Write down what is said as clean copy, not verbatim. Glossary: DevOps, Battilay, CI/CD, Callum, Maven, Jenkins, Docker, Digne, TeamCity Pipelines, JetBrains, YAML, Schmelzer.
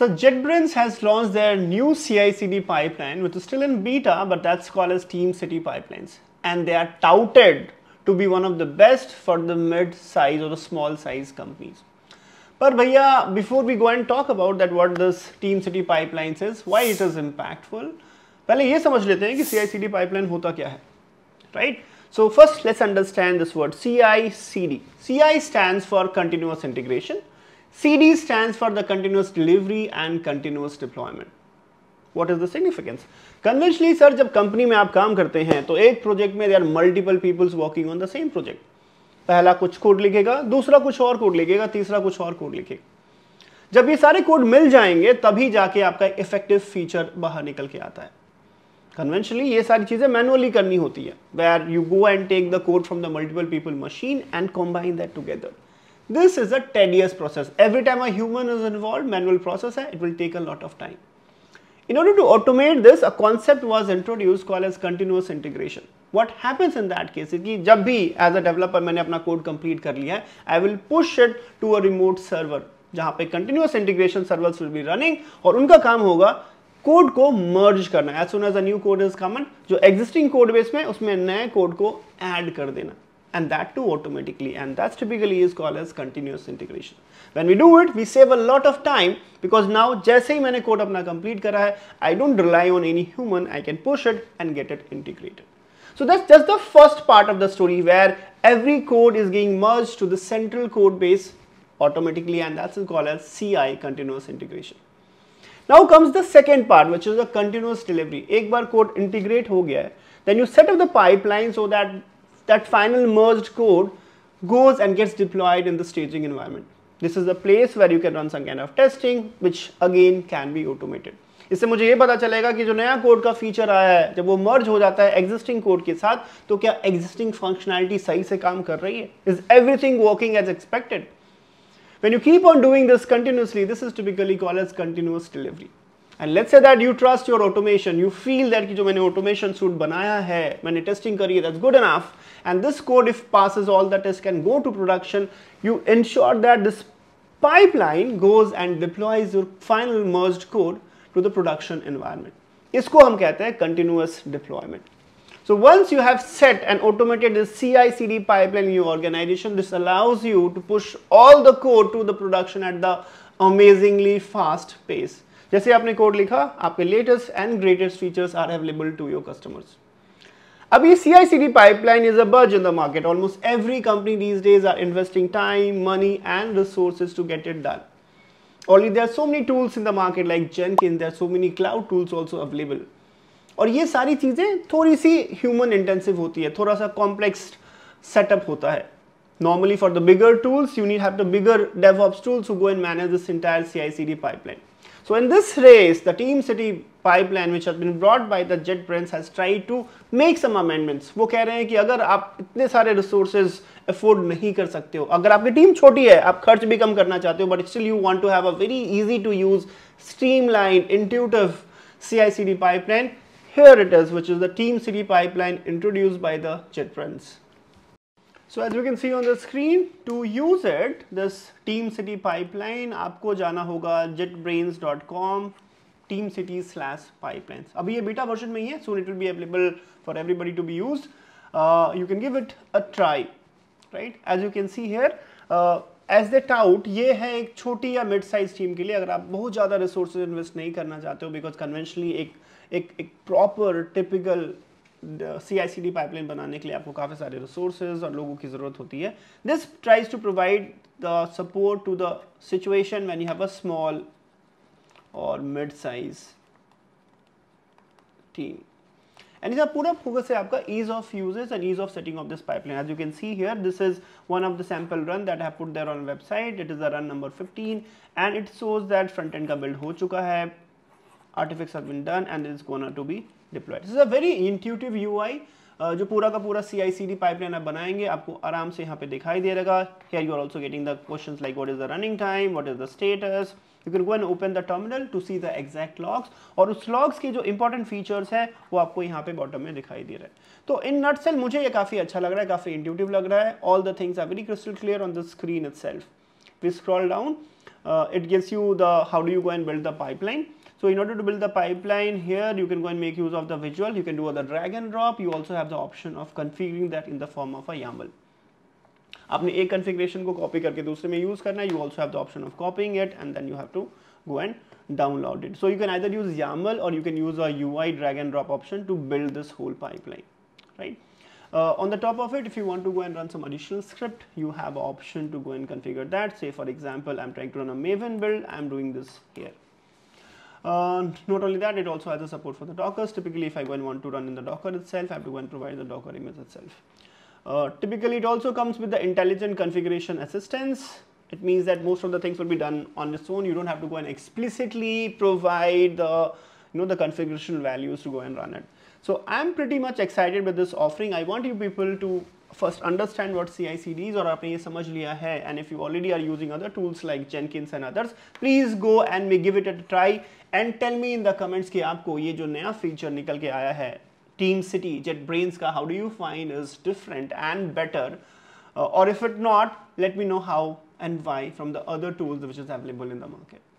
So JetBrains has launched their new CI/CD pipeline, which is still in beta, but that's called as TeamCity Pipelines. And they are touted to be one of the best for the mid-size or the small-size companies. But bhaiya, before we go and talk about that, what this TeamCity Pipelines is, why it is impactful, पहले ये समझ लेते हैं कि CI/CD pipeline होता क्या है, right? So first, let's understand this word CI/CD. CI stands for continuous integration. CD stands for the continuous delivery and continuous deployment. What is the significance? Conventionally, sir, जब कंपनी में आप काम करते हैं तो एक प्रोजेक्ट में there are multiple peoples working on the same project. पहला कुछ कोड लिखेगा, दूसरा कुछ और कोड लिखेगा, तीसरा कुछ और कोड लिखेगा. जब ये सारे कोड मिल जाएंगे तभी जाके आपका इफेक्टिव फीचर बाहर निकल के आता है. Conventionally, ये सारी चीजें मैनुअली करनी होती है, where you go and take the code from the multiple people machine and combine that together. This is a tedious process. Every time a human is involved, manual process है, it will take a lot of time. In order to automate this, a concept was introduced called as continuous integration. What happens in that case is कि जब भी as a developer मैंने अपना code complete कर लिया है, I will push it to a remote server, जहाँ पे continuous integration servers will be running और उनका काम होगा कोड को merge करना. As soon as a new code is common, जो existing code base में उसमें नए code को add कर देना. And that too automatically, and that's typically is called as continuous integration. When we do it, we save a lot of time because now जैसे ही मैंने code अपना complete करा है, I don't rely on any human. I can push it and get it integrated. So that's just the first part of the story where every code is being merged to the central code base automatically, and that's called as CI, continuous integration. Now comes the second part, which is the continuous delivery. एक बार code integrate हो गया है, then you set up the pipeline so that that final merged code goes and gets deployed in the staging environment. This is the place where you can run some kind of testing, which again can be automated. इससे मुझे ये पता चलेगा कि जो नया code का feature आया है, जब वो मर्ज हो जाता है एग्जिस्टिंग कोड के साथ, तो क्या एग्जिस्टिंग फंक्शनैलिटी सही से काम कर रही है? Is everything working as expected? When you keep on doing this continuously, this is typically called as continuous delivery. And let's say that you trust your automation, you feel that कि जो मैंने automation suite बनाया है, मैंने testing करी है, that's good enough. And this code, if passes all the tests, can go to production. You ensure that this pipeline goes and deploys your final merged code to the production environment. इसको हम कहते हैं continuous deployment. So once you have set and automated this CI/CD pipeline in your organization, this allows you to push all the code to the production at the amazingly fast pace. जैसे आपने code लिखा, आपके latest and greatest features are available to your customers. अब ये CI/CD pipeline is a buzz in the market. Almost every company these days are investing time, money and resources to get it done. Already there are so many tools in the market like Jenkin, there are so many cloud tools also available. और ये सारी चीज़ें थोड़ी सी human intensive होती है, थोड़ा सा complex setup होता है. Normally for the bigger tools you need have the bigger DevOps tools who go and manage this entire CI/CD pipeline. So in this race, the TeamCity pipeline, which has been brought by the JetBrains, has tried to make some amendments. वो कह रहे हैं कि अगर आप इतने सारे resources afford नहीं कर सकते हो, अगर आपकी टीम छोटी है, आप खर्च भी कम करना चाहते हो, but still you want to have a very easy to use, streamlined, intuitive CI/CD pipeline. Here it is, which is the TeamCity pipeline introduced by the JetBrains. So as we can see on the screen, to use it, this TeamCity pipeline, आपको जाना होगा jetbrains.com/teamcity/pipelines. अभी ये beta version में ही है, soon it will be available for everybody to be used. You can give it a try, right? As you can see here, as they tout, ये है एक छोटी या mid-size team के लिए, अगर आप बहुत ज़्यादा resources invest नहीं करना चाहते हो, because conventionally एक proper typical CI/CD पाइपलाइन बनाने के लिए आपको काफ़ी सारे रिसोर्सेज और लोगों की ज़रूरत होती है. This tries to provide the support to the situation when you have a small or mid size team. And इसका पूरा फोकस है आपका ease of usage and ease of setting of this pipeline. As you can see here, this is one of the sample run that have put there on website. It is the run number 15 and it shows that front end का build हो चुका है, artifacts have been done and is gonna to be deployed. This is a very intuitive UI. जो पूरा का पूरा CI/CD pipeline आप बनाएंगे, आपको आराम से यहाँ पे दिखाई दे रहेगा. Here you are also getting the questions like what is the running time, what is the status. You can go and open the terminal to see the exact logs. और उस logs के जो important features हैं वो आपको यहाँ पे bottom में दिखाई दे रहा है. तो in nutshell मुझे ये काफ़ी अच्छा लग रहा है, काफ़ी intuitive लग रहा है. All the things are very crystal clear on the screen itself. We scroll down. it gives you the how do you go and build the pipeline. So in order to build the pipeline here, you can go and make use of the visual. You can do the drag and drop. You also have the option of configuring that in the form of a YAML. आपने एक configuration को copy करके दूसरे में use करना है. You also have the option of copying it and then you have to go and download it. So you can either use YAML or you can use a UI drag and drop option to build this whole pipeline, right? On the top of it, if you want to go and run some additional script, you have an option to go and configure that. Say for example, I'm trying to run a Maven build, I'm doing this here. Not only that, it also has a support for the Dockers. Typically, if I go and want to run in the Docker itself, I have to go and provide the Docker image itself. Typically, it also comes with the intelligent configuration assistance. It means that most of the things will be done on its own. You don't have to go and explicitly provide the, you know, the configuration values to go and run it. So I'm pretty much excited with this offering. I want you people to first understand what CI/CD is, or आपने ये समझ लिया है, and if you already are using other tools like Jenkins and others, please go and give it a try and tell me in the comments कि आपको ये जो नया feature निकल के आया है TeamCity JetBrains का, how do you find is different and better, or if it not, let me know how and why from the other tools which is available in the market.